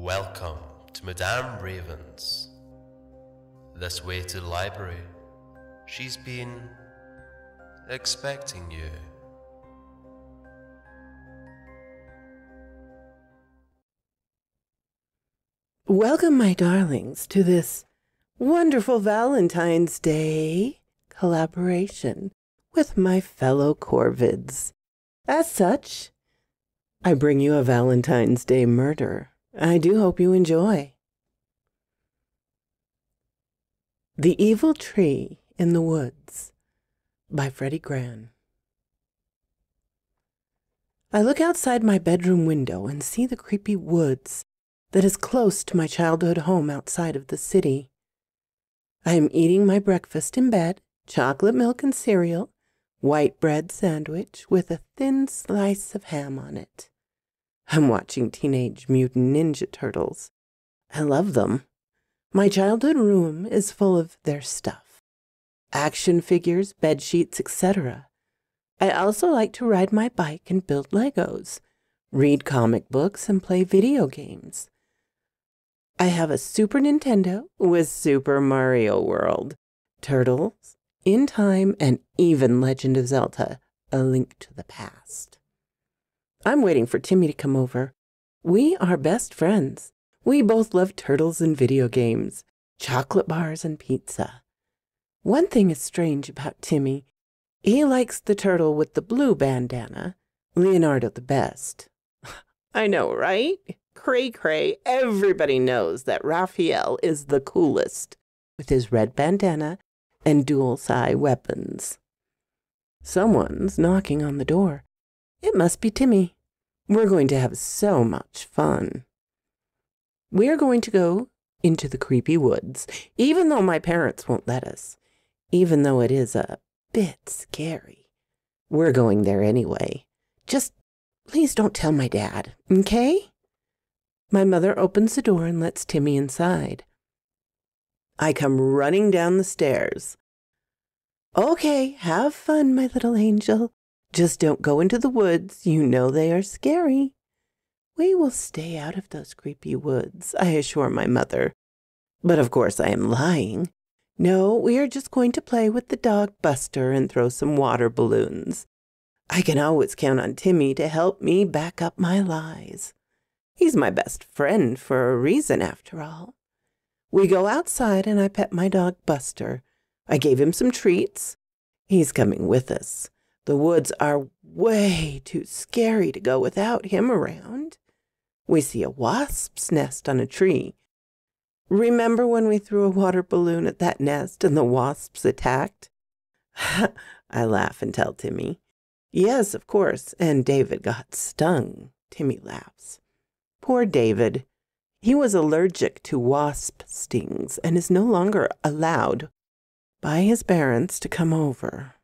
Welcome to Madame Ravens. This way to the library. She's been expecting you. Welcome, my darlings, to this wonderful Valentine's Day collaboration with my fellow Corvids. As such, I bring you a Valentine's Day murder. I do hope you enjoy. The Evil Tree in the Woods by Freddegran. I look outside my bedroom window and see the creepy woods that is close to my childhood home outside of the city. I am eating my breakfast in bed, chocolate milk and cereal, white bread sandwich with a thin slice of ham on it. I'm watching Teenage Mutant Ninja Turtles. I love them. My childhood room is full of their stuff. Action figures, bedsheets, etc. I also like to ride my bike and build Legos, read comic books, and play video games. I have a Super Nintendo with Super Mario World, Turtles, In Time, and even Legend of Zelda, A Link to the Past. I'm waiting for Timmy to come over. We are best friends. We both love turtles and video games, chocolate bars and pizza. One thing is strange about Timmy. He likes the turtle with the blue bandana, Leonardo the best. I know, right? Cray cray, everybody knows that Raphael is the coolest, with his red bandana and dual-side weapons. Someone's knocking on the door. It must be Timmy. We're going to have so much fun. We're going to go into the creepy woods, even though my parents won't let us, even though it is a bit scary. We're going there anyway. Just please don't tell my dad, okay? My mother opens the door and lets Timmy inside. I come running down the stairs. Okay, have fun, my little angel. Just don't go into the woods. You know they are scary. We will stay out of those creepy woods, I assure my mother. But of course I am lying. No, we are just going to play with the dog Buster and throw some water balloons. I can always count on Timmy to help me back up my lies. He's my best friend for a reason, after all. We go outside and I pet my dog Buster. I gave him some treats. He's coming with us. The woods are way too scary to go without him around. We see a wasp's nest on a tree. Remember when we threw a water balloon at that nest and the wasps attacked? I laugh and tell Timmy. Yes, of course, and David got stung, Timmy laughs. Poor David. He was allergic to wasp stings and is no longer allowed by his parents to come over.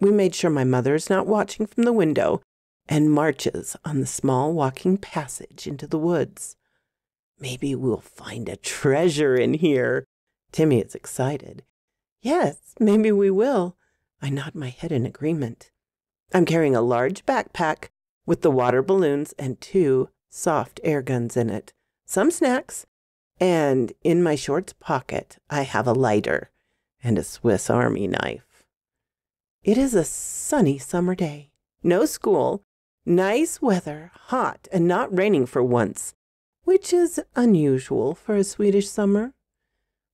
We made sure my mother is not watching from the window and marches on the small walking passage into the woods. Maybe we'll find a treasure in here. Timmy is excited. Yes, maybe we will. I nod my head in agreement. I'm carrying a large backpack with the water balloons and two soft air guns in it, some snacks, and in my shorts pocket I have a lighter and a Swiss Army knife. It is a sunny summer day, no school, nice weather, hot and not raining for once, which is unusual for a Swedish summer.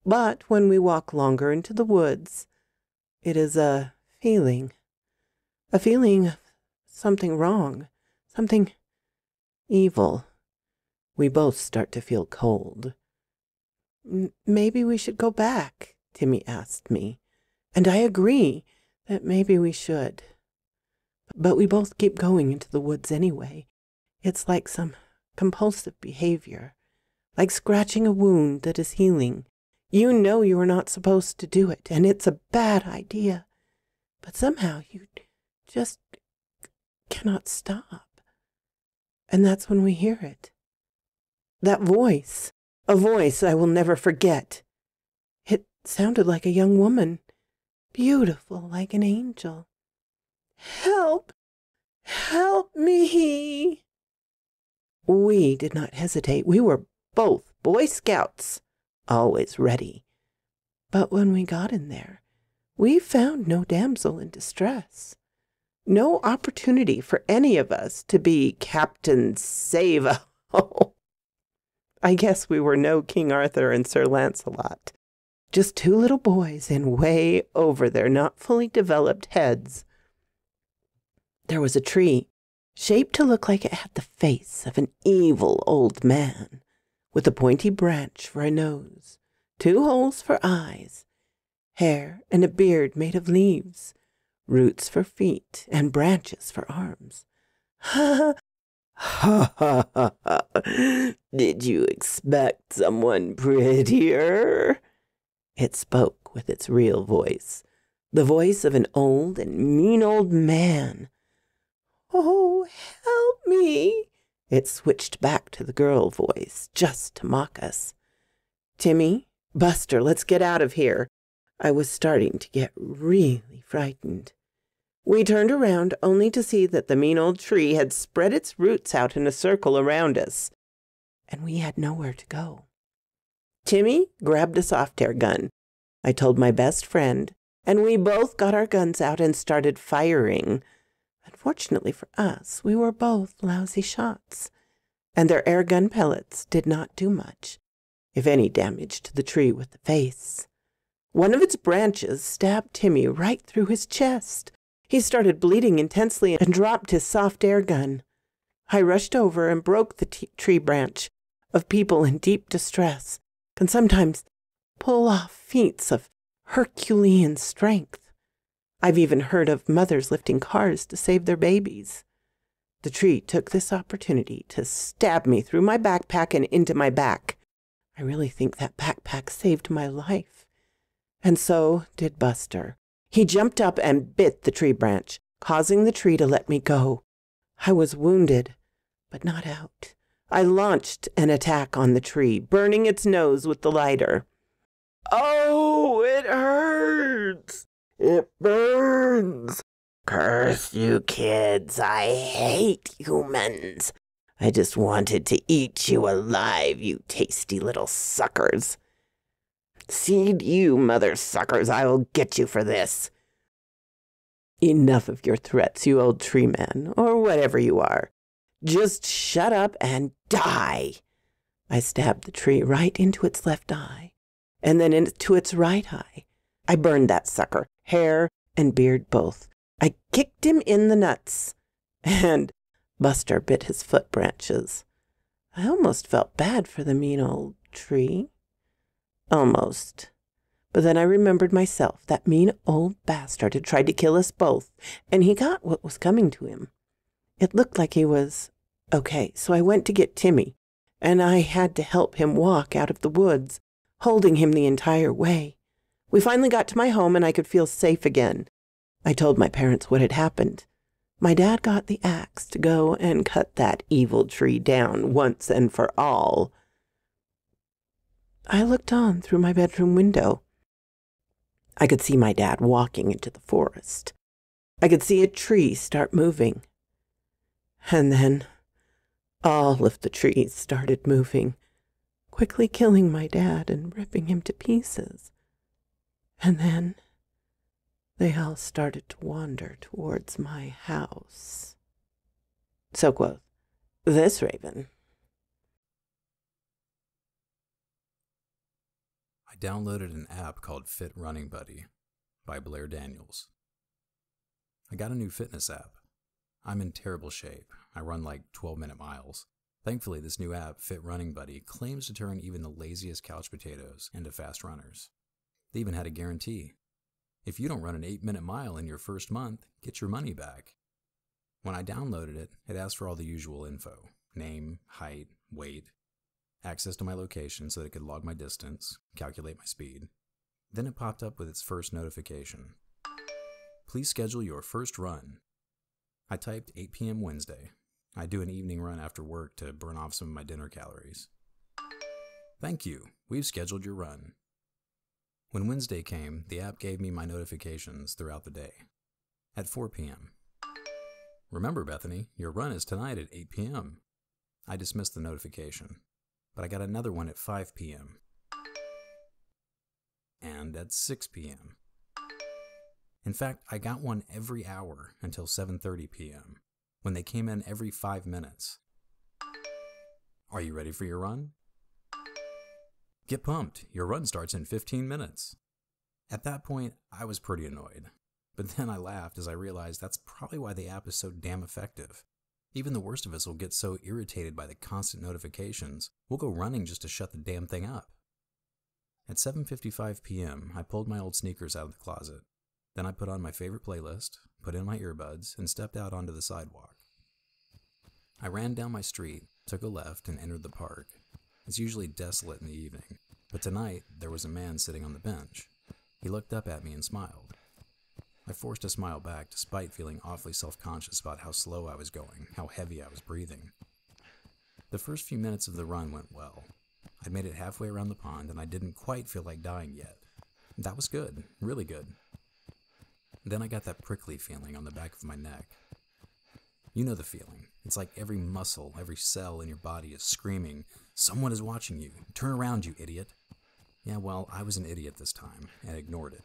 But when we walk longer into the woods, it is a feeling of something wrong, something evil. We both start to feel cold. Maybe we should go back, Timmy asked me, and I agree. That maybe we should. But we both keep going into the woods anyway. It's like some compulsive behavior, like scratching a wound that is healing. You know you are not supposed to do it, and it's a bad idea. But somehow you just cannot stop. And that's when we hear it. That voice, a voice I will never forget. It sounded like a young woman. Beautiful like an angel. Help! Help me! We did not hesitate. We were both Boy Scouts, always ready. But when we got in there, we found no damsel in distress, no opportunity for any of us to be Captain Save-O. I guess we were no King Arthur and Sir Lancelot, just two little boys and way over their not fully developed heads. There was a tree, shaped to look like it had the face of an evil old man, with a pointy branch for a nose, two holes for eyes, hair and a beard made of leaves, roots for feet, and branches for arms. Ha ha ha ha ha! Did you expect someone prettier? It spoke with its real voice, the voice of an old and mean old man. Oh, help me! It switched back to the girl voice, just to mock us. Timmy, Buster, let's get out of here. I was starting to get really frightened. We turned around only to see that the mean old tree had spread its roots out in a circle around us, and we had nowhere to go. Timmy grabbed a soft air gun. I told my best friend, and we both got our guns out and started firing. Unfortunately for us, we were both lousy shots, and their air gun pellets did not do much, if any damage to the tree with the face. One of its branches stabbed Timmy right through his chest. He started bleeding intensely and dropped his soft air gun. I rushed over and broke the tree branch of people in deep distress, and sometimes pull off feats of Herculean strength. I've even heard of mothers lifting cars to save their babies. The tree took this opportunity to stab me through my backpack and into my back. I really think that backpack saved my life. And so did Buster. He jumped up and bit the tree branch, causing the tree to let me go. I was wounded, but not out. I launched an attack on the tree, burning its nose with the lighter. Oh, it hurts! It burns! Curse you kids, I hate humans. I just wanted to eat you alive, you tasty little suckers. Seed you, mother suckers, I will get you for this. Enough of your threats, you old tree man, or whatever you are. Just shut up and die. I stabbed the tree right into its left eye, and then into its right eye. I burned that sucker, hair and beard both. I kicked him in the nuts, and Buster bit his foot branches. I almost felt bad for the mean old tree. Almost. But then I remembered myself. That mean old bastard had tried to kill us both, and he got what was coming to him. It looked like he was okay, so I went to get Timmy, and I had to help him walk out of the woods, holding him the entire way. We finally got to my home, and I could feel safe again. I told my parents what had happened. My dad got the axe to go and cut that evil tree down once and for all. I looked on through my bedroom window. I could see my dad walking into the forest. I could see a tree start moving. And then all of the trees started moving, quickly killing my dad and ripping him to pieces. And then they all started to wander towards my house. So quoth this raven. I downloaded an app called Fit Running Buddy by Blair Daniels. I got a new fitness app. I'm in terrible shape. I run like 12-minute miles. Thankfully, this new app, Fit Running Buddy, claims to turn even the laziest couch potatoes into fast runners. They even had a guarantee. If you don't run an 8-minute mile in your first month, get your money back. When I downloaded it, it asked for all the usual info. Name, height, weight, access to my location so that it could log my distance, calculate my speed. Then it popped up with its first notification. Please schedule your first run. I typed 8 p.m. Wednesday. I do an evening run after work to burn off some of my dinner calories. Thank you. We've scheduled your run. When Wednesday came, the app gave me my notifications throughout the day. At 4 p.m. Remember, Bethany, your run is tonight at 8 p.m. I dismissed the notification, but I got another one at 5 p.m. and at 6 p.m. In fact, I got one every hour until 7:30 p.m., when they came in every 5 minutes. Are you ready for your run? Get pumped, your run starts in 15 minutes. At that point, I was pretty annoyed, but then I laughed as I realized that's probably why the app is so damn effective. Even the worst of us will get so irritated by the constant notifications, we'll go running just to shut the damn thing up. At 7:55 p.m., I pulled my old sneakers out of the closet. Then I put on my favorite playlist, put in my earbuds, and stepped out onto the sidewalk. I ran down my street, took a left, and entered the park. It's usually desolate in the evening, but tonight there was a man sitting on the bench. He looked up at me and smiled. I forced a smile back despite feeling awfully self-conscious about how slow I was going, how heavy I was breathing. The first few minutes of the run went well. I'd made it halfway around the pond and I didn't quite feel like dying yet. That was good, really good. Then I got that prickly feeling on the back of my neck. You know the feeling. It's like every muscle, every cell in your body is screaming, "Someone is watching you! Turn around, you idiot!" Yeah, well, I was an idiot this time, and ignored it,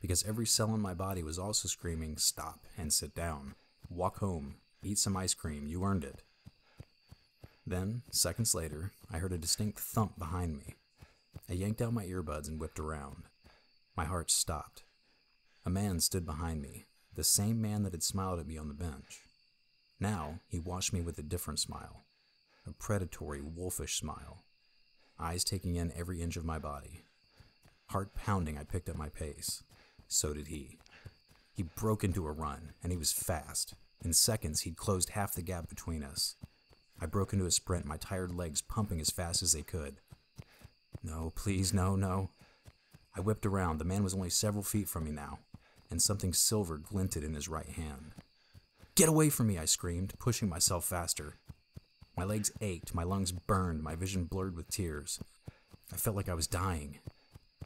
because every cell in my body was also screaming, "Stop and sit down. Walk home. Eat some ice cream. You earned it." Then, seconds later, I heard a distinct thump behind me. I yanked out my earbuds and whipped around. My heart stopped. A man stood behind me, the same man that had smiled at me on the bench. Now, he watched me with a different smile, a predatory, wolfish smile. Eyes taking in every inch of my body. Heart pounding, I picked up my pace. So did he. He broke into a run, and he was fast. In seconds, he'd closed half the gap between us. I broke into a sprint, my tired legs pumping as fast as they could. No, please, no, no. I whipped around. The man was only several feet from me now, and something silver glinted in his right hand. "Get away from me!" I screamed, pushing myself faster. My legs ached, my lungs burned, my vision blurred with tears. I felt like I was dying.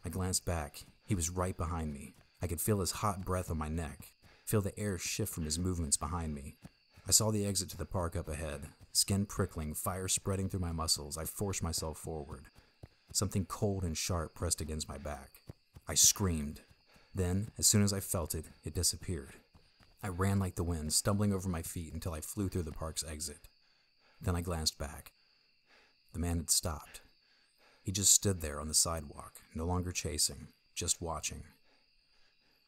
I glanced back. He was right behind me. I could feel his hot breath on my neck, feel the air shift from his movements behind me. I saw the exit to the park up ahead. Skin prickling, fire spreading through my muscles, I forced myself forward. Something cold and sharp pressed against my back. I screamed. Then, as soon as I felt it, it disappeared. I ran like the wind, stumbling over my feet until I flew through the park's exit. Then I glanced back. The man had stopped. He just stood there on the sidewalk, no longer chasing, just watching.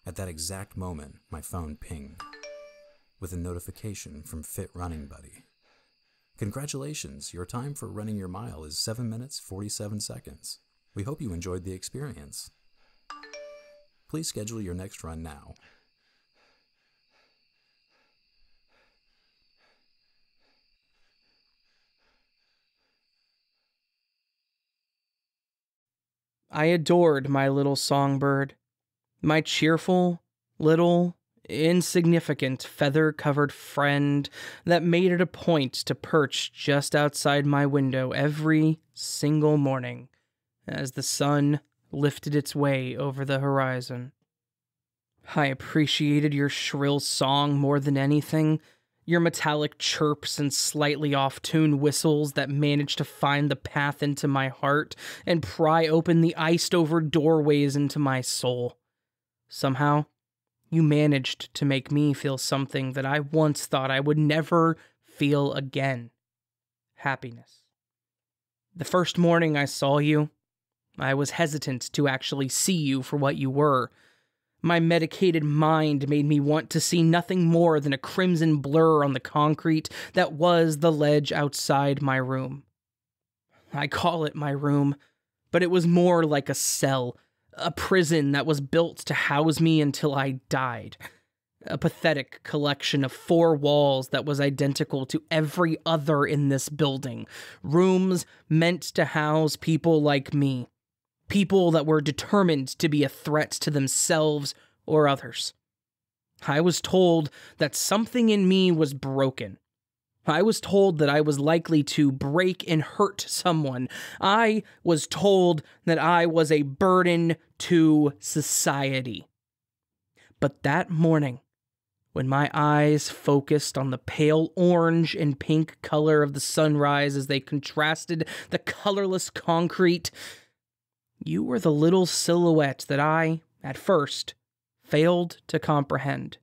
At that exact moment, my phone pinged with a notification from Fit Running Buddy. "Congratulations, your time for running your mile is 7 minutes 47 seconds. We hope you enjoyed the experience. Please schedule your next run now." I adored my little songbird, my cheerful, little, insignificant, feather-covered friend that made it a point to perch just outside my window every single morning as the sun lifted its way over the horizon. I appreciated your shrill song more than anything, your metallic chirps and slightly off-tune whistles that managed to find the path into my heart and pry open the iced-over doorways into my soul. Somehow, you managed to make me feel something that I once thought I would never feel again. Happiness. The first morning I saw you, I was hesitant to actually see you for what you were. My medicated mind made me want to see nothing more than a crimson blur on the concrete that was the ledge outside my room. I call it my room, but it was more like a cell, a prison that was built to house me until I died. A pathetic collection of 4 walls that was identical to every other in this building, rooms meant to house people like me. People that were determined to be a threat to themselves or others. I was told that something in me was broken. I was told that I was likely to break and hurt someone. I was told that I was a burden to society. But that morning, when my eyes focused on the pale orange and pink color of the sunrise as they contrasted the colorless concrete. You were the little silhouette that I, at first, failed to comprehend.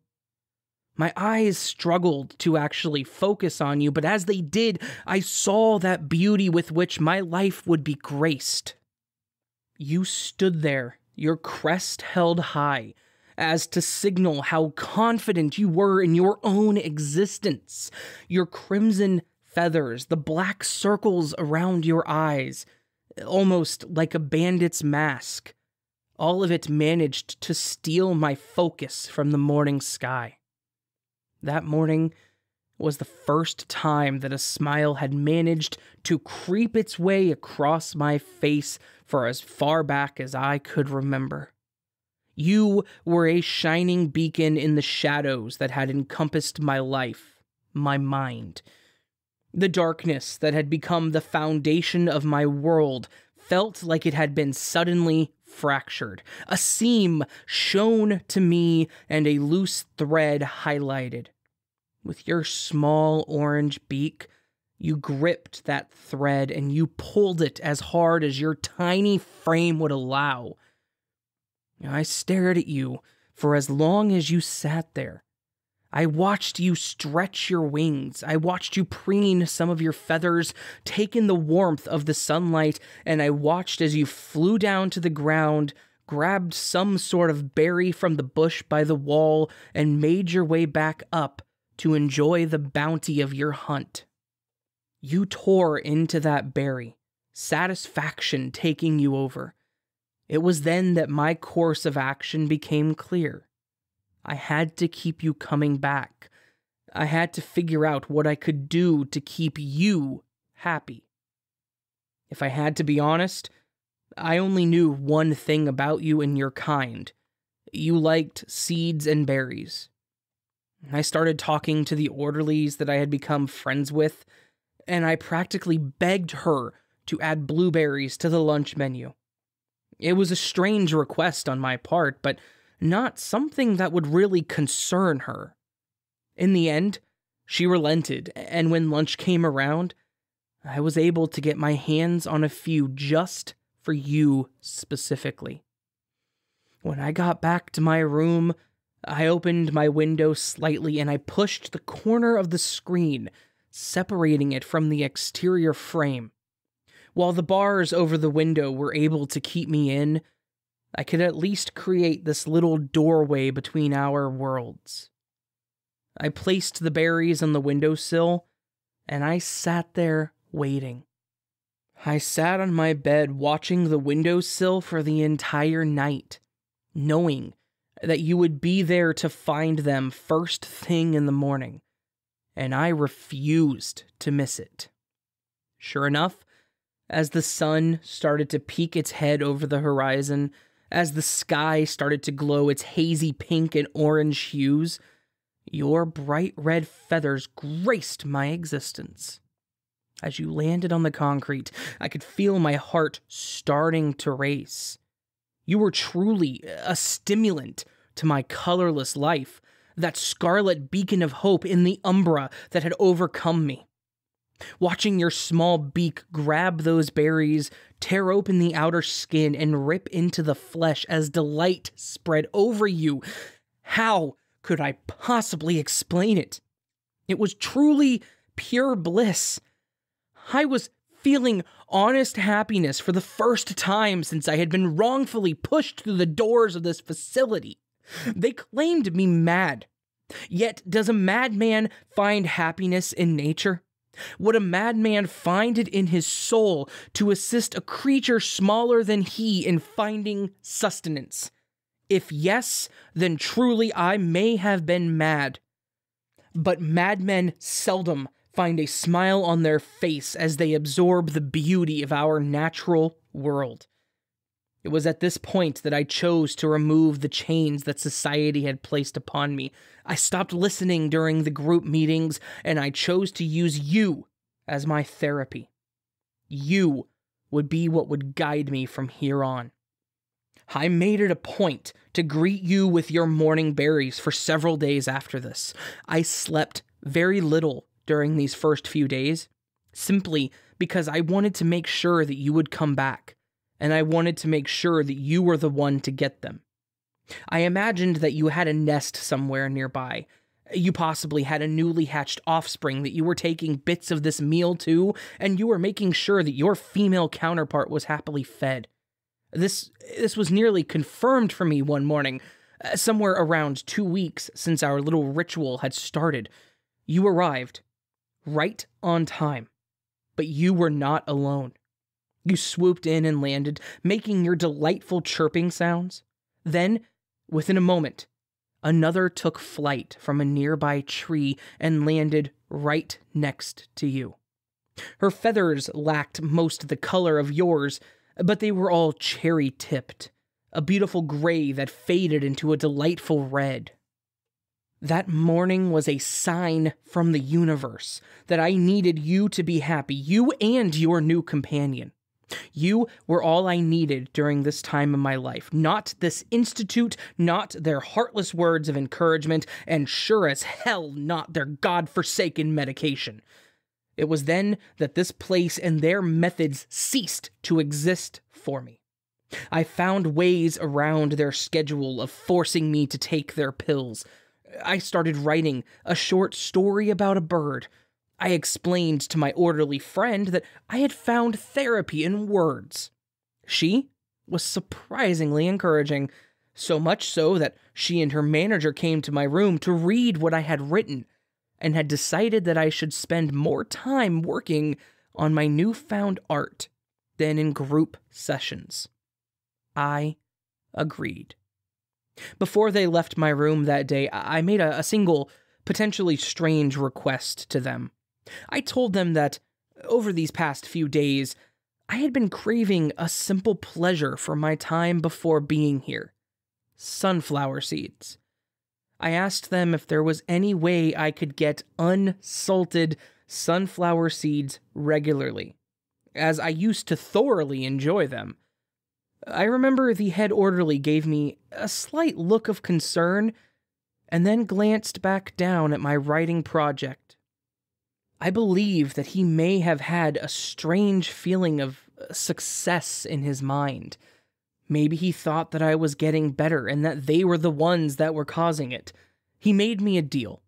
My eyes struggled to actually focus on you, but as they did, I saw that beauty with which my life would be graced. You stood there, your crest held high, as to signal how confident you were in your own existence. Your crimson feathers, the black circles around your eyes, almost like a bandit's mask. All of it managed to steal my focus from the morning sky. That morning was the first time that a smile had managed to creep its way across my face for as far back as I could remember. You were a shining beacon in the shadows that had encompassed my life, my mind. The darkness that had become the foundation of my world felt like it had been suddenly fractured. A seam shown to me and a loose thread highlighted. With your small orange beak, you gripped that thread and you pulled it as hard as your tiny frame would allow. I stared at you for as long as you sat there. I watched you stretch your wings. I watched you preen some of your feathers, take in the warmth of the sunlight, and I watched as you flew down to the ground, grabbed some sort of berry from the bush by the wall, and made your way back up to enjoy the bounty of your hunt. You tore into that berry, satisfaction taking you over. It was then that my course of action became clear. I had to keep you coming back. I had to figure out what I could do to keep you happy. If I had to be honest, I only knew one thing about you and your kind. You liked seeds and berries. I started talking to the orderlies that I had become friends with, and I practically begged her to add blueberries to the lunch menu. It was a strange request on my part, but not something that would really concern her. In the end, she relented, and when lunch came around, I was able to get my hands on a few just for you specifically. When I got back to my room, I opened my window slightly and I pushed the corner of the screen, separating it from the exterior frame. While the bars over the window were able to keep me in, I could at least create this little doorway between our worlds. I placed the berries on the windowsill, and I sat there waiting. I sat on my bed watching the windowsill for the entire night, knowing that you would be there to find them first thing in the morning, and I refused to miss it. Sure enough, as the sun started to peek its head over the horizon, as the sky started to glow its hazy pink and orange hues, your bright red feathers graced my existence. As you landed on the concrete, I could feel my heart starting to race. You were truly a stimulant to my colorless life, that scarlet beacon of hope in the umbra that had overcome me. Watching your small beak grab those berries, tear open the outer skin, and rip into the flesh as delight spread over you. How could I possibly explain it? It was truly pure bliss. I was feeling honest happiness for the first time since I had been wrongfully pushed through the doors of this facility. They claimed me mad. Yet, does a madman find happiness in nature? Would a madman find it in his soul to assist a creature smaller than he in finding sustenance? If yes, then truly I may have been mad. But madmen seldom find a smile on their face as they absorb the beauty of our natural world. It was at this point that I chose to remove the chains that society had placed upon me. I stopped listening during the group meetings, and I chose to use you as my therapy. You would be what would guide me from here on. I made it a point to greet you with your morning berries for several days after this. I slept very little during these first few days, simply because I wanted to make sure that you would come back, and I wanted to make sure that you were the one to get them. I imagined that you had a nest somewhere nearby. You possibly had a newly hatched offspring that you were taking bits of this meal to, and you were making sure that your female counterpart was happily fed. This was nearly confirmed for me one morning, somewhere around 2 weeks since our little ritual had started. You arrived, right on time, but you were not alone. You swooped in and landed, making your delightful chirping sounds. Then, within a moment, another took flight from a nearby tree and landed right next to you. Her feathers lacked most of the color of yours, but they were all cherry-tipped, a beautiful gray that faded into a delightful red. That morning was a sign from the universe that I needed you to be happy, you and your new companion. You were all I needed during this time in my life, not this institute, not their heartless words of encouragement, and sure as hell not their godforsaken medication. It was then that this place and their methods ceased to exist for me. I found ways around their schedule of forcing me to take their pills. I started writing a short story about a bird. I explained to my orderly friend that I had found therapy in words. She was surprisingly encouraging, so much so that she and her manager came to my room to read what I had written and had decided that I should spend more time working on my newfound art than in group sessions. I agreed. Before they left my room that day, I made a single, potentially strange request to them. I told them that, over these past few days, I had been craving a simple pleasure for my time before being here. Sunflower seeds. I asked them if there was any way I could get unsalted sunflower seeds regularly, as I used to thoroughly enjoy them. I remember the head orderly gave me a slight look of concern, and then glanced back down at my writing project. I believe that he may have had a strange feeling of success in his mind. Maybe he thought that I was getting better and that they were the ones that were causing it. He made me a deal.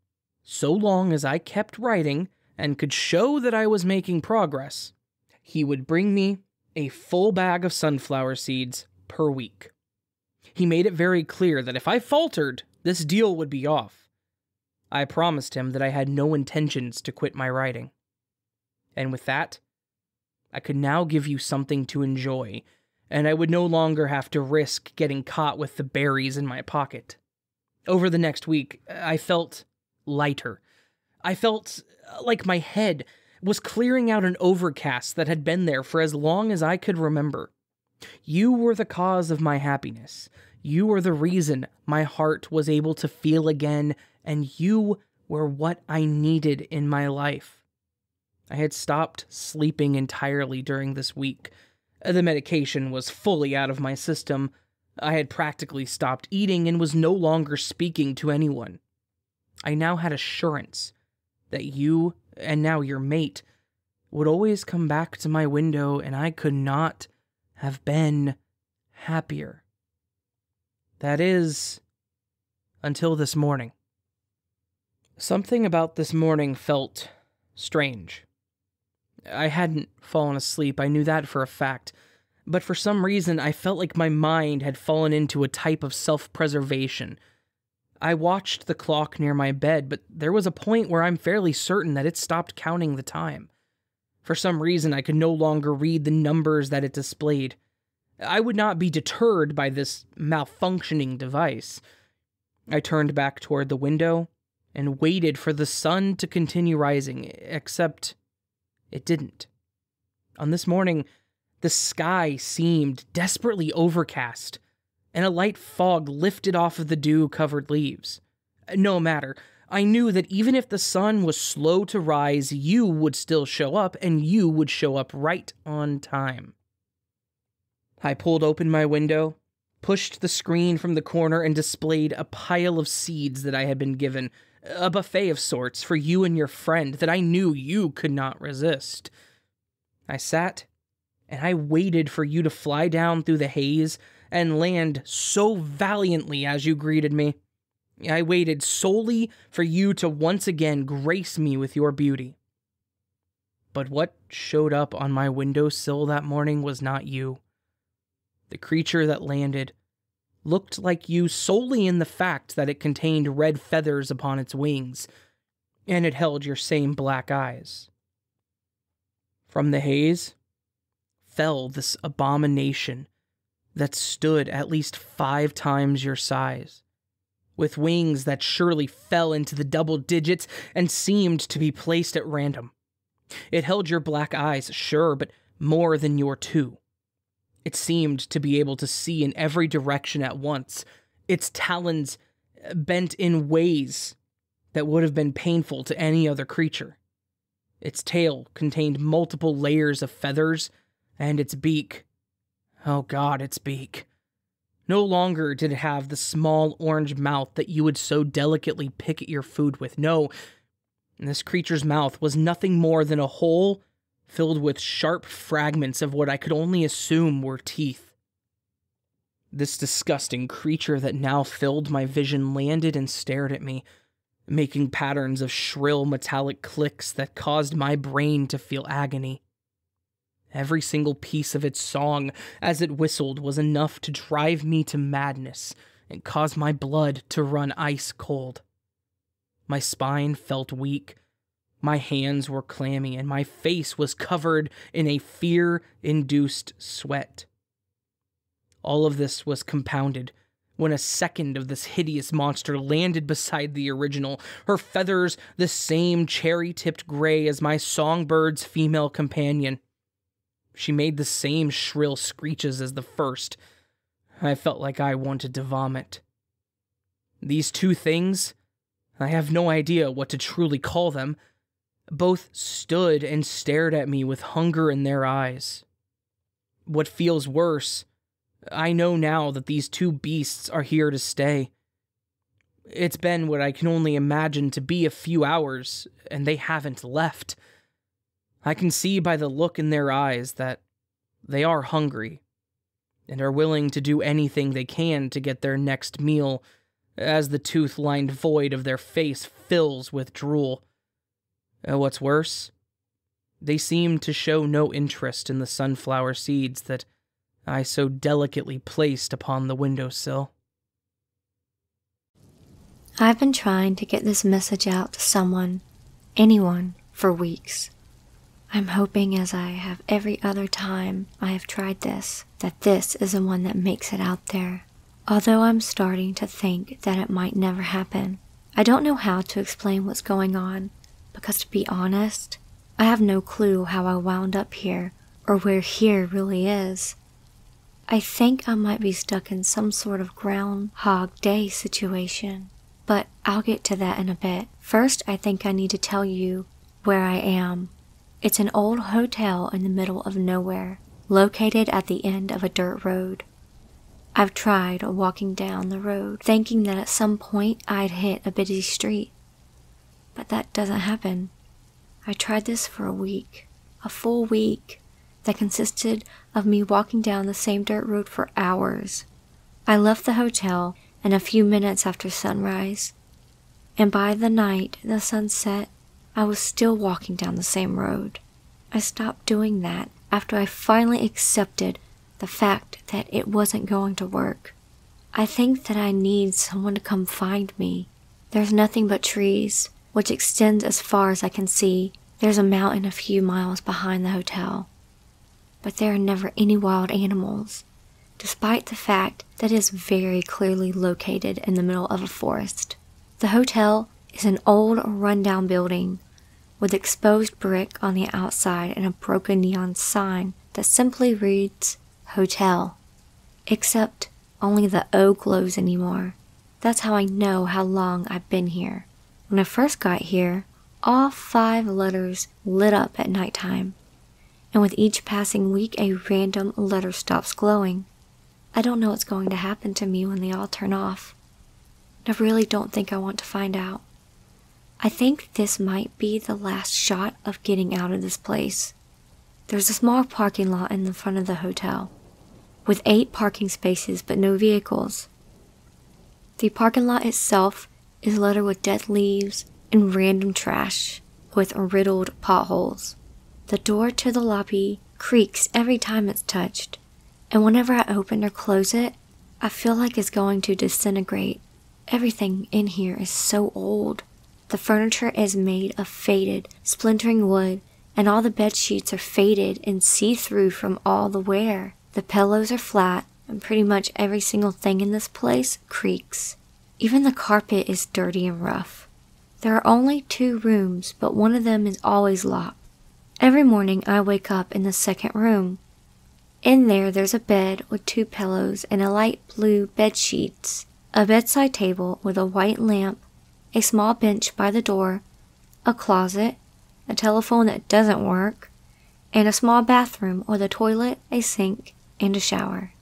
So long as I kept writing and could show that I was making progress, he would bring me a full bag of sunflower seeds per week. He made it very clear that if I faltered, this deal would be off. I promised him that I had no intentions to quit my writing. And with that, I could now give you something to enjoy, and I would no longer have to risk getting caught with the berries in my pocket. Over the next week, I felt lighter. I felt like my head was clearing out an overcast that had been there for as long as I could remember. You were the cause of my happiness. You were the reason my heart was able to feel again, and you were what I needed in my life. I had stopped sleeping entirely during this week. The medication was fully out of my system. I had practically stopped eating and was no longer speaking to anyone. I now had assurance that you, and now your mate, would always come back to my window, and I could not have been happier. That is, until this morning. Something about this morning felt strange. I hadn't fallen asleep, I knew that for a fact, but for some reason I felt like my mind had fallen into a type of self-preservation. I watched the clock near my bed, but there was a point where I'm fairly certain that it stopped counting the time. For some reason, I could no longer read the numbers that it displayed. I would not be deterred by this malfunctioning device. I turned back toward the window and waited for the sun to continue rising, except it didn't. On this morning, the sky seemed desperately overcast, and a light fog lifted off of the dew-covered leaves. No matter, I knew that even if the sun was slow to rise, you would still show up, and you would show up right on time. I pulled open my window, pushed the screen from the corner, and displayed a pile of seeds that I had been given, a buffet of sorts for you and your friend that I knew you could not resist. I sat, and I waited for you to fly down through the haze and land so valiantly as you greeted me. I waited solely for you to once again grace me with your beauty. But what showed up on my windowsill that morning was not you. The creature that landed looked like you solely in the fact that it contained red feathers upon its wings, and it held your same black eyes. From the haze fell this abomination that stood at least 5 times your size, with wings that surely fell into the double digits and seemed to be placed at random. It held your black eyes, sure, but more than your 2. It seemed to be able to see in every direction at once, its talons bent in ways that would have been painful to any other creature. Its tail contained multiple layers of feathers, and its beak, oh God, its beak. No longer did it have the small orange mouth that you would so delicately pick at your food with. No, this creature's mouth was nothing more than a hole filled with sharp fragments of what I could only assume were teeth. This disgusting creature that now filled my vision landed and stared at me, making patterns of shrill metallic clicks that caused my brain to feel agony. Every single piece of its song as it whistled was enough to drive me to madness and cause my blood to run ice cold. My spine felt weak, my hands were clammy, and my face was covered in a fear-induced sweat. All of this was compounded when a second of this hideous monster landed beside the original, her feathers the same cherry-tipped gray as my songbird's female companion. She made the same shrill screeches as the first. I felt like I wanted to vomit. These 2 things, I have no idea what to truly call them, both stood and stared at me with hunger in their eyes. What feels worse, I know now that these 2 beasts are here to stay. It's been what I can only imagine to be a few hours, and they haven't left. I can see by the look in their eyes that they are hungry and are willing to do anything they can to get their next meal as the tooth-lined void of their face fills with drool. And what's worse, they seem to show no interest in the sunflower seeds that I so delicately placed upon the windowsill. I've been trying to get this message out to someone, anyone, for weeks. I'm hoping, as I have every other time I have tried this, that this is the one that makes it out there. Although I'm starting to think that it might never happen. I don't know how to explain what's going on, because to be honest, I have no clue how I wound up here, or where here really is. I think I might be stuck in some sort of Groundhog Day situation, but I'll get to that in a bit. First, I think I need to tell you where I am. It's an old hotel in the middle of nowhere, located at the end of a dirt road. I've tried walking down the road, thinking that at some point I'd hit a busy street, but that doesn't happen. I tried this for a full week, that consisted of me walking down the same dirt road for hours. I left the hotel in a few minutes after sunrise, and by the night the sun set, I was still walking down the same road. I stopped doing that after I finally accepted the fact that it wasn't going to work. I think that I need someone to come find me. There's nothing but trees, which extend as far as I can see. There's a mountain a few miles behind the hotel, but there are never any wild animals, despite the fact that it is very clearly located in the middle of a forest. The hotel is an old, run-down building with exposed brick on the outside and a broken neon sign that simply reads, Hotel. Except only the O glows anymore. That's how I know how long I've been here. When I first got here, all 5 letters lit up at nighttime, and with each passing week, a random letter stops glowing. I don't know what's going to happen to me when they all turn off. I really don't think I want to find out. I think this might be the last shot of getting out of this place. There's a small parking lot in the front of the hotel, with 8 parking spaces but no vehicles. The parking lot itself is littered with dead leaves and random trash, with riddled potholes. The door to the lobby creaks every time it's touched, and whenever I open or close it, I feel like it's going to disintegrate. Everything in here is so old. The furniture is made of faded, splintering wood, and all the bed sheets are faded and see-through from all the wear. The pillows are flat, and pretty much every single thing in this place creaks. Even the carpet is dirty and rough. There are only 2 rooms, but one of them is always locked. Every morning I wake up in the second room. In there's a bed with 2 pillows and a light blue bed sheets, a bedside table with a white lamp, a small bench by the door, a closet, a telephone that doesn't work, and a small bathroom with a toilet, a sink, and a shower.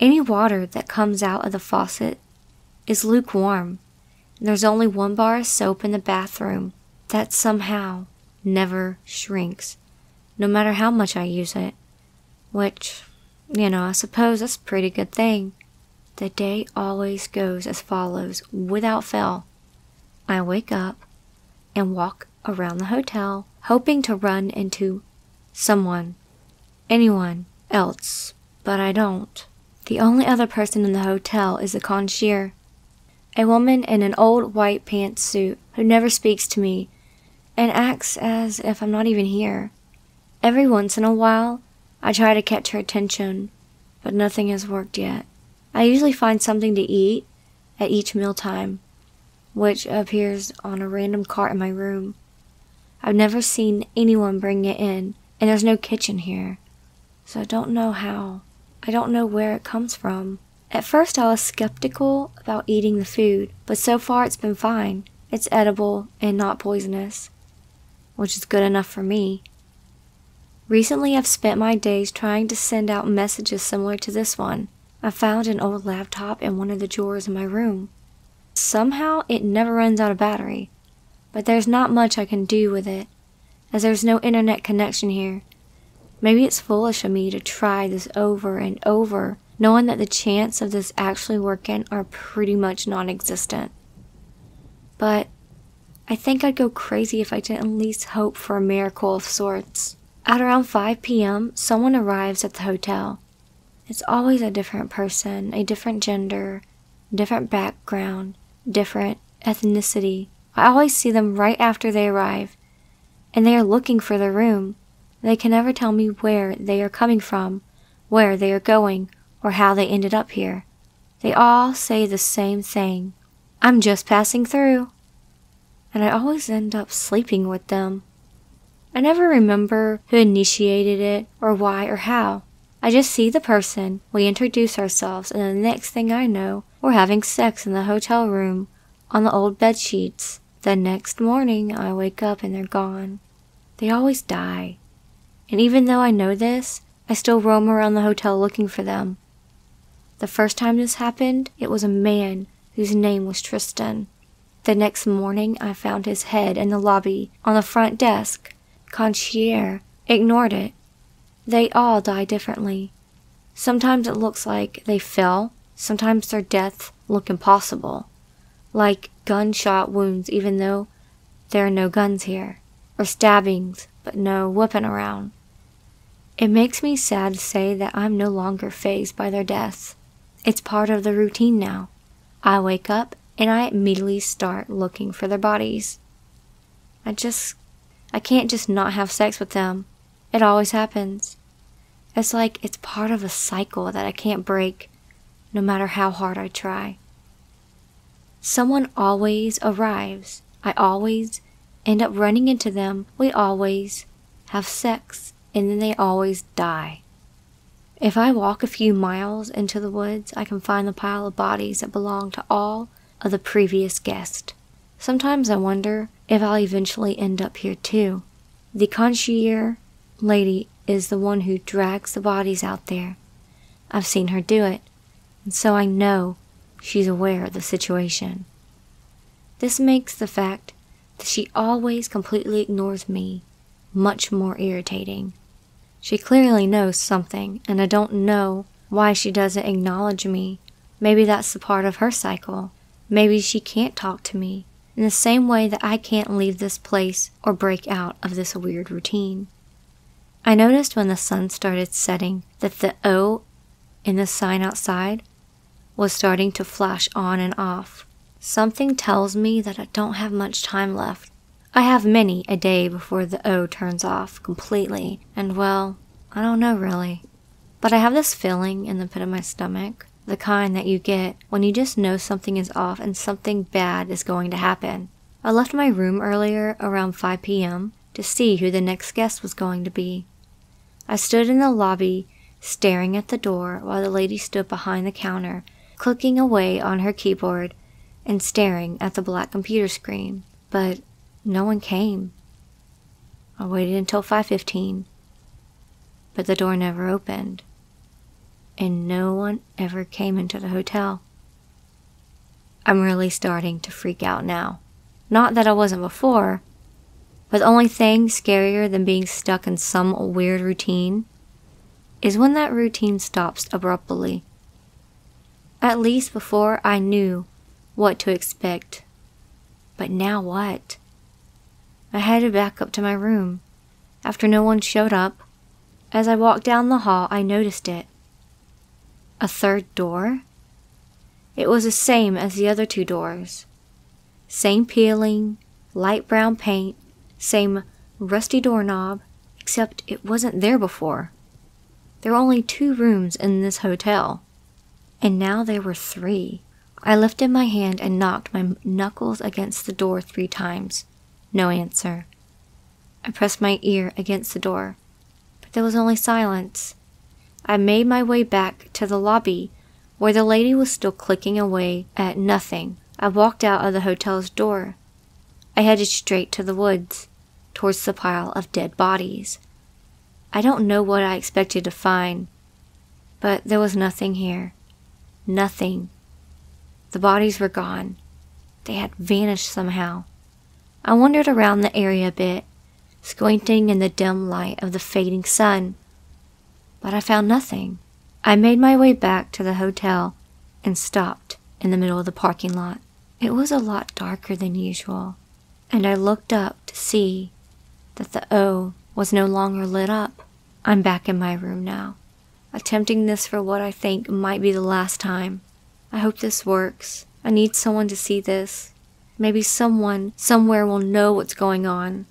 Any water that comes out of the faucet is lukewarm, and there's only 1 bar of soap in the bathroom that somehow never shrinks, no matter how much I use it, which, you know, I suppose that's a pretty good thing. The day always goes as follows, without fail. I wake up and walk around the hotel, hoping to run into someone, anyone else, but I don't. The only other person in the hotel is the concierge, a woman in an old white pantsuit who never speaks to me and acts as if I'm not even here. Every once in a while, I try to catch her attention, but nothing has worked yet. I usually find something to eat at each mealtime, which appears on a random cart in my room. I've never seen anyone bring it in, and there's no kitchen here, so I don't know how. I don't know where it comes from. At first I was skeptical about eating the food, but so far it's been fine. It's edible and not poisonous, which is good enough for me. Recently I've spent my days trying to send out messages similar to this one. I found an old laptop in one of the drawers in my room. Somehow it never runs out of battery, but there's not much I can do with it, as there's no internet connection here. Maybe it's foolish of me to try this over and over, knowing that the chance of this actually working are pretty much non-existent. But I think I'd go crazy if I didn't at least hope for a miracle of sorts. At around 5 p.m., someone arrives at the hotel. It's always a different person, a different gender, different background, different ethnicity. I always see them right after they arrive, and they are looking for their room. They can never tell me where they are coming from, where they are going, or how they ended up here. They all say the same thing. I'm just passing through. And I always end up sleeping with them. I never remember who initiated it, or why, or how. I just see the person, we introduce ourselves, and the next thing I know, we're having sex in the hotel room, on the old bed sheets. The next morning, I wake up and they're gone. They always die. And even though I know this, I still roam around the hotel looking for them. The first time this happened, it was a man whose name was Tristan. The next morning, I found his head in the lobby, on the front desk. Concierge ignored it. They all die differently. Sometimes it looks like they fell. Sometimes their deaths look impossible, like gunshot wounds even though there are no guns here, or stabbings but no whooping around. It makes me sad to say that I'm no longer fazed by their deaths. It's part of the routine now. I wake up and I immediately start looking for their bodies. I can't just not have sex with them. It always happens. It's like it's part of a cycle that I can't break, no matter how hard I try. Someone always arrives. I always end up running into them. We always have sex, and then they always die. If I walk a few miles into the woods, I can find the pile of bodies that belong to all of the previous guests. Sometimes I wonder if I'll eventually end up here too. The concierge lady is the one who drags the bodies out there. I've seen her do it, and so I know she's aware of the situation. This makes the fact that she always completely ignores me much more irritating. She clearly knows something, and I don't know why she doesn't acknowledge me. Maybe that's a part of her cycle. Maybe she can't talk to me, in the same way that I can't leave this place or break out of this weird routine. I noticed when the sun started setting that the O in the sign outside was starting to flash on and off. Something tells me that I don't have much time left. I have many a day before the O turns off completely, and well, I don't know really. But I have this feeling in the pit of my stomach, the kind that you get when you just know something is off and something bad is going to happen. I left my room earlier around 5 p.m. to see who the next guest was going to be. I stood in the lobby staring at the door while the lady stood behind the counter, clicking away on her keyboard and staring at the black computer screen, but no one came. I waited until 5:15, but the door never opened, and no one ever came into the hotel. I'm really starting to freak out now. Not that I wasn't before, but the only thing scarier than being stuck in some weird routine is when that routine stops abruptly. At least before I knew what to expect. But now what? I headed back up to my room. After no one showed up, as I walked down the hall, I noticed it. A third door? It was the same as the other two doors. Same peeling, light brown paint, same rusty doorknob, except it wasn't there before. There were only two rooms in this hotel, and now there were three. I lifted my hand and knocked my knuckles against the door three times. No answer. I pressed my ear against the door, but there was only silence. I made my way back to the lobby, where the lady was still clicking away at nothing. I walked out of the hotel's door. I headed straight to the woods, towards the pile of dead bodies. I don't know what I expected to find, but there was nothing here. Nothing. The bodies were gone. They had vanished somehow. I wandered around the area a bit, squinting in the dim light of the fading sun, but I found nothing. I made my way back to the hotel and stopped in the middle of the parking lot. It was a lot darker than usual, and I looked up to see that the O was no longer lit up. I'm back in my room now, attempting this for what I think might be the last time. I hope this works. I need someone to see this. Maybe someone somewhere will know what's going on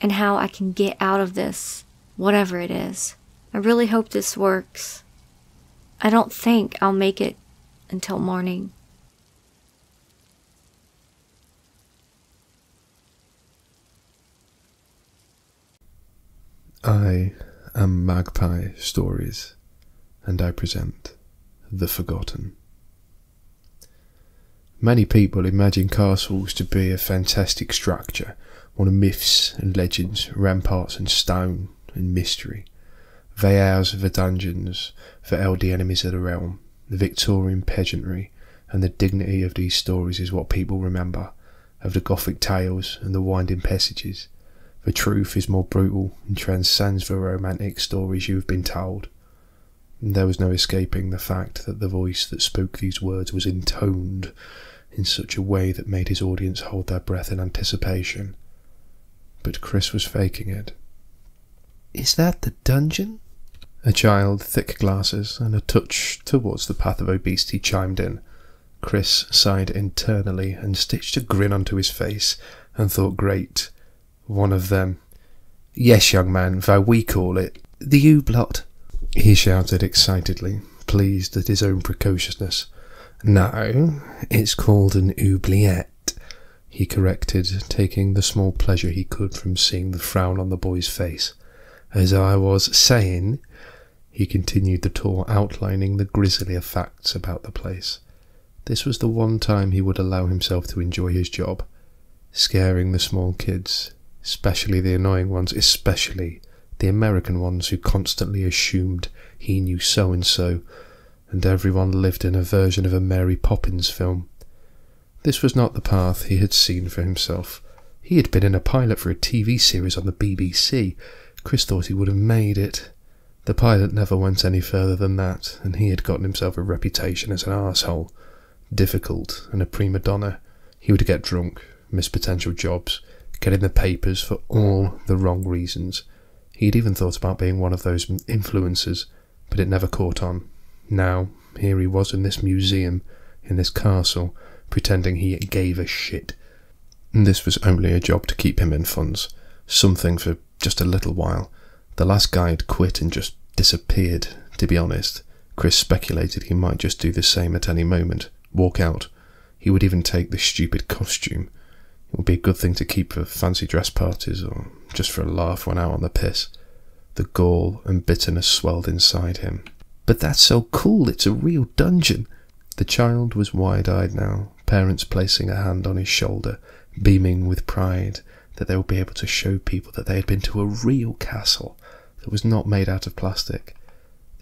and how I can get out of this, whatever it is. I really hope this works. I don't think I'll make it until morning. I am Magpie Stories, and I present The Forgotten. Many people imagine castles to be a fantastic structure, one of myths and legends, ramparts and stone and mystery. They hours of the dungeons, the elder enemies of the realm, the Victorian pageantry, and the dignity of these stories is what people remember, of the Gothic tales and the winding passages. The truth is more brutal and transcends the romantic stories you have been told. There was no escaping the fact that the voice that spoke these words was intoned in such a way that made his audience hold their breath in anticipation. But Chris was faking it. "Is that the dungeon?" A child, thick glasses, and a touch towards the path of obesity chimed in. Chris sighed internally and stitched a grin onto his face and thought, great, one of them. "Yes, young man, though we call it the U-blot," he shouted excitedly, pleased at his own precociousness. "No, it's called an oubliette," he corrected, taking the small pleasure he could from seeing the frown on the boy's face. "As I was saying," he continued the tour, outlining the grislier facts about the place. This was the one time he would allow himself to enjoy his job, scaring the small kids, especially the annoying ones, especially the American ones who constantly assumed he knew so-and-so, and everyone lived in a version of a Mary Poppins film. This was not the path he had seen for himself. He had been in a pilot for a TV series on the BBC. Chris thought he would have made it. The pilot never went any further than that, and he had gotten himself a reputation as an arsehole. Difficult and a prima donna. He would get drunk, miss potential jobs, get in the papers for all the wrong reasons. He'd even thought about being one of those influencers, but it never caught on. Now, here he was in this museum, in this castle, pretending he gave a shit. And this was only a job to keep him in funds, something for just a little while. The last guy had quit and just disappeared, to be honest. Chris speculated he might just do the same at any moment, walk out. He would even take the stupid costume. It would be a good thing to keep for fancy dress parties or just for a laugh when out on the piss. The gall and bitterness swelled inside him. But that's so cool, it's a real dungeon. The child was wide-eyed now, parents placing a hand on his shoulder, beaming with pride that they would be able to show people that they had been to a real castle that was not made out of plastic.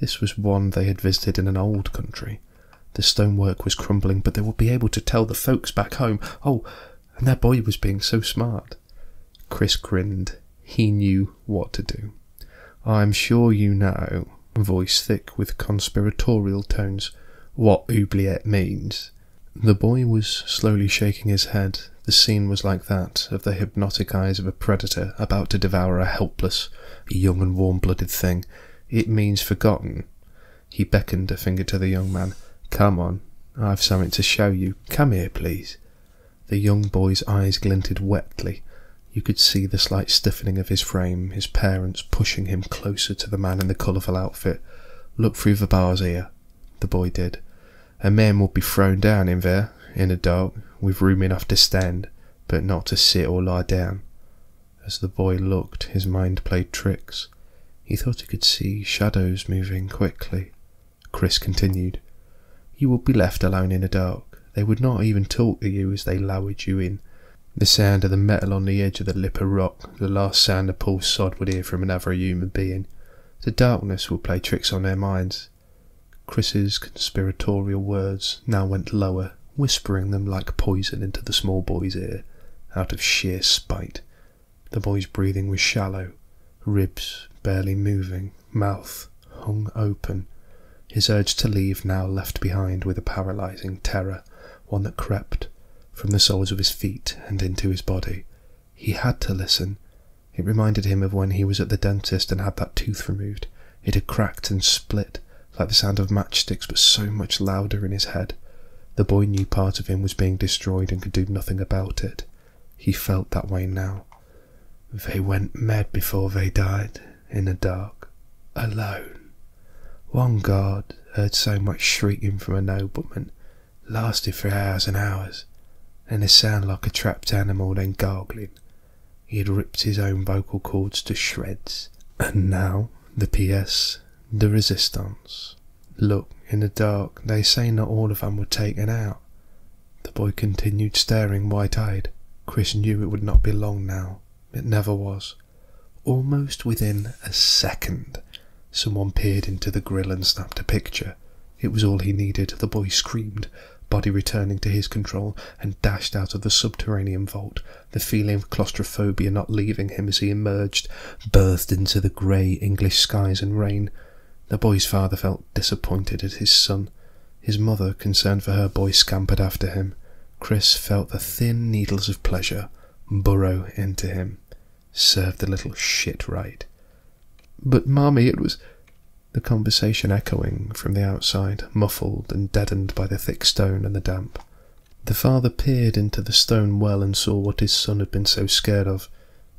This was one they had visited in an old country. The stonework was crumbling, but they would be able to tell the folks back home, "Oh, and that boy was being so smart." Chris grinned. He knew what to do. "I'm sure you know," voice thick with conspiratorial tones, "what oubliette means." The boy was slowly shaking his head. The scene was like that of the hypnotic eyes of a predator about to devour a helpless, young and warm-blooded thing. "It means forgotten." He beckoned a finger to the young man. "Come on, I've something to show you. Come here, please." The young boy's eyes glinted wetly. You could see the slight stiffening of his frame, his parents pushing him closer to the man in the colourful outfit. "Look through the bars here." The boy did. "A man would be thrown down in there, in the dark, with room enough to stand, but not to sit or lie down." As the boy looked, his mind played tricks. He thought he could see shadows moving quickly. Chris continued. "You would be left alone in the dark. They would not even talk to you as they lowered you in. The sound of the metal on the edge of the lip of rock, the last sound a poor sod would hear from another human being. The darkness would play tricks on their minds." Chris's conspiratorial words now went lower, whispering them like poison into the small boy's ear, out of sheer spite. The boy's breathing was shallow, ribs barely moving, mouth hung open. His urge to leave now left behind with a paralysing terror, one that crept from the soles of his feet and into his body. He had to listen. It reminded him of when he was at the dentist and had that tooth removed. It had cracked and split, like the sound of matchsticks, but so much louder in his head. The boy knew part of him was being destroyed and could do nothing about it. He felt that way now. "They went mad before they died, in the dark, alone. One guard heard so much shrieking from a nobleman, lasted for hours and hours, and a sound like a trapped animal then gargling. He had ripped his own vocal cords to shreds. And now, the PS, the resistance. Look, in the dark, they say not all of them were taken out." The boy continued staring white-eyed. Chris knew it would not be long now. It never was. Almost within a second, someone peered into the grill and snapped a picture. It was all he needed. The boy screamed, body returning to his control, and dashed out of the subterranean vault, the feeling of claustrophobia not leaving him as he emerged, birthed into the grey English skies and rain. The boy's father felt disappointed at his son. His mother, concerned for her boy, scampered after him. Chris felt the thin needles of pleasure burrow into him. Served the little shit right. "But, Mommy, it was—" The conversation echoing from the outside, muffled and deadened by the thick stone and the damp. The father peered into the stone well and saw what his son had been so scared of.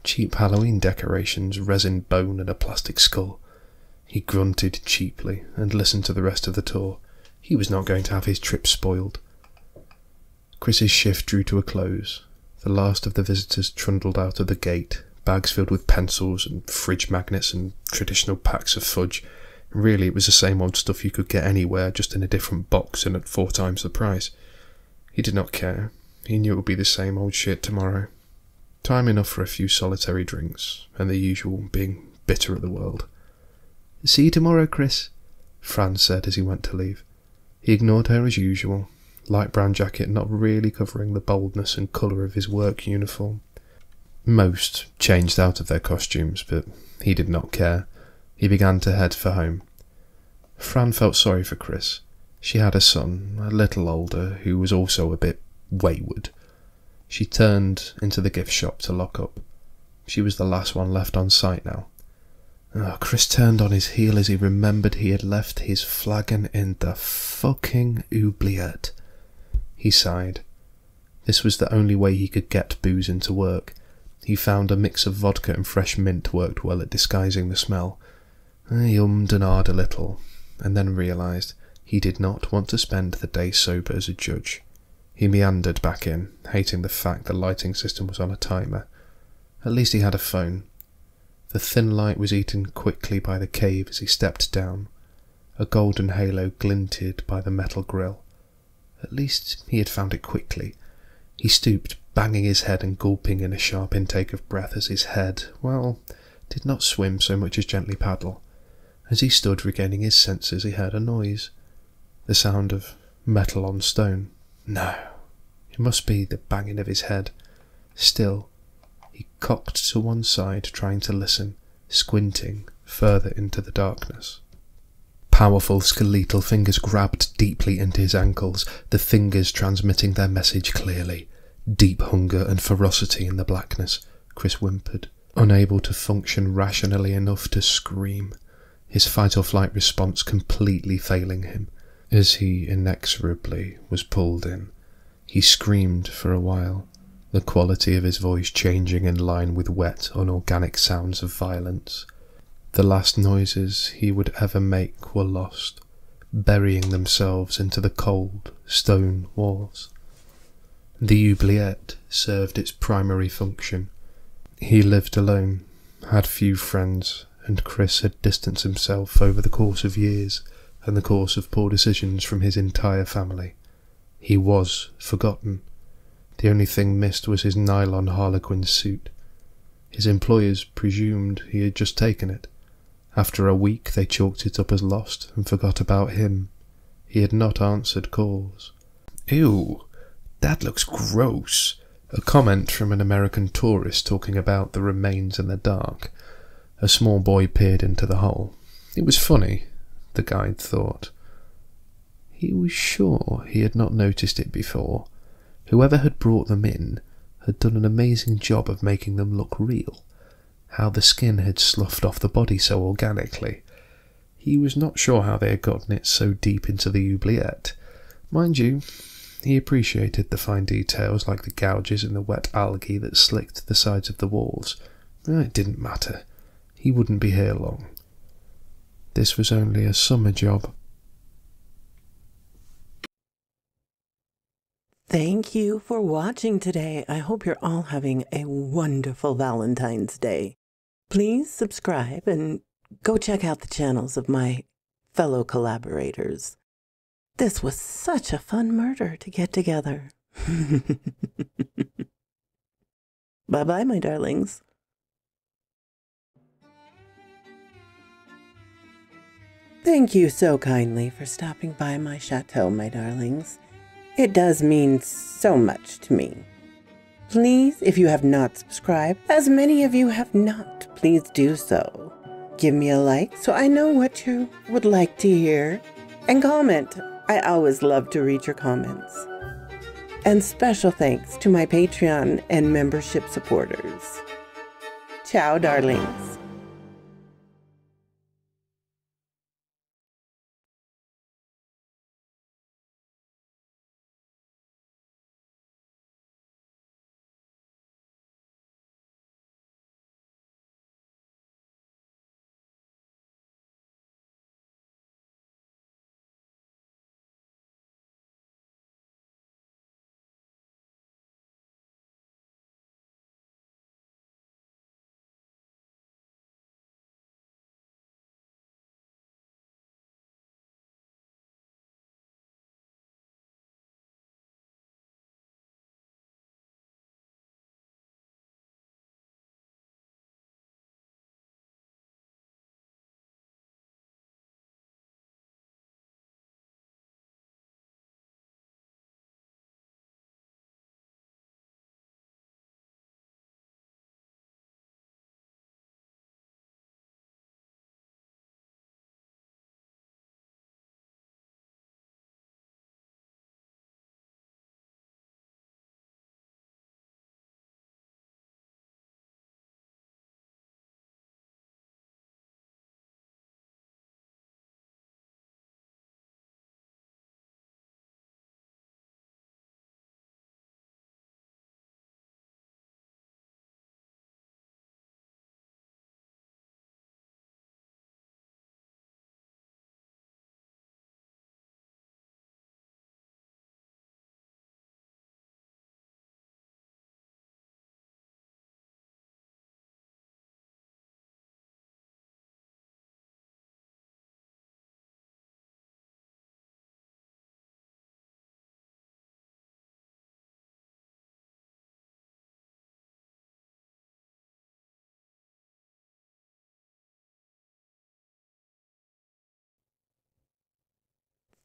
Cheap Halloween decorations, resin bone and a plastic skull. He grunted cheaply and listened to the rest of the tour. He was not going to have his trip spoiled. Chris's shift drew to a close. The last of the visitors trundled out of the gate, bags filled with pencils and fridge magnets and traditional packs of fudge. Really, it was the same old stuff you could get anywhere, just in a different box and at 4 times the price. He did not care. He knew it would be the same old shit tomorrow. Time enough for a few solitary drinks, and the usual being bitter at the world. "See you tomorrow, Chris," Fran said as he went to leave. He ignored her as usual, light brown jacket not really covering the boldness and colour of his work uniform. Most changed out of their costumes, but he did not care. He began to head for home. Fran felt sorry for Chris. She had a son, a little older, who was also a bit wayward. She turned into the gift shop to lock up. She was the last one left on site now. Oh, Chris turned on his heel as he remembered he had left his flagon in the fucking oubliette. He sighed. This was the only way he could get booze into work. He found a mix of vodka and fresh mint worked well at disguising the smell. He ummed and ahed a little, and then realised he did not want to spend the day sober as a judge. He meandered back in, hating the fact the lighting system was on a timer. At least he had a phone. The thin light was eaten quickly by the cave as he stepped down. A golden halo glinted by the metal grill. At least he had found it quickly. He stooped, banging his head and gulping in a sharp intake of breath as his head, well, did not swim so much as gently paddle. As he stood regaining his senses, he heard a noise. The sound of metal on stone. No, it must be the banging of his head. Still, he cocked to one side, trying to listen, squinting further into the darkness. Powerful skeletal fingers grabbed deeply into his ankles, the fingers transmitting their message clearly. Deep hunger and ferocity in the blackness, Chris whimpered, unable to function rationally enough to scream, his fight-or-flight response completely failing him. As he inexorably was pulled in, he screamed for a while, the quality of his voice changing in line with wet, unorganic sounds of violence. The last noises he would ever make were lost, burying themselves into the cold, stone walls. The oubliette served its primary function. He lived alone, had few friends, and Chris had distanced himself over the course of years and the course of poor decisions from his entire family. He was forgotten. The only thing missed was his nylon harlequin suit. His employers presumed he had just taken it. After a week they chalked it up as lost and forgot about him. He had not answered calls. Ew! That looks gross. A comment from an American tourist talking about the remains in the dark. A small boy peered into the hole. It was funny, the guide thought. He was sure he had not noticed it before. Whoever had brought them in had done an amazing job of making them look real. How the skin had sloughed off the body so organically. He was not sure how they had gotten it so deep into the oubliette. Mind you, he appreciated the fine details like the gouges and the wet algae that slicked the sides of the walls. It didn't matter. He wouldn't be here long. This was only a summer job. Thank you for watching today. I hope you're all having a wonderful Valentine's Day. Please subscribe and go check out the channels of my fellow collaborators. This was such a fun murder to get together. Bye-bye, my darlings. Thank you so kindly for stopping by my chateau, my darlings. It does mean so much to me. Please, if you have not subscribed, as many of you have not, please do so. Give me a like so I know what you would like to hear. And comment. I always love to read your comments. And special thanks to my Patreon and membership supporters. Ciao, darlings.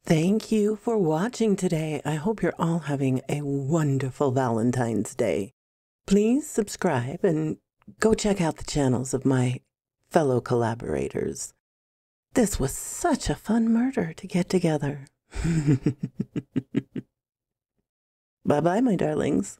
Thank you for watching today. I hope you're all having a wonderful Valentine's Day. Please subscribe and go check out the channels of my fellow collaborators. This was such a fun murder to get together. Bye-bye, my darlings.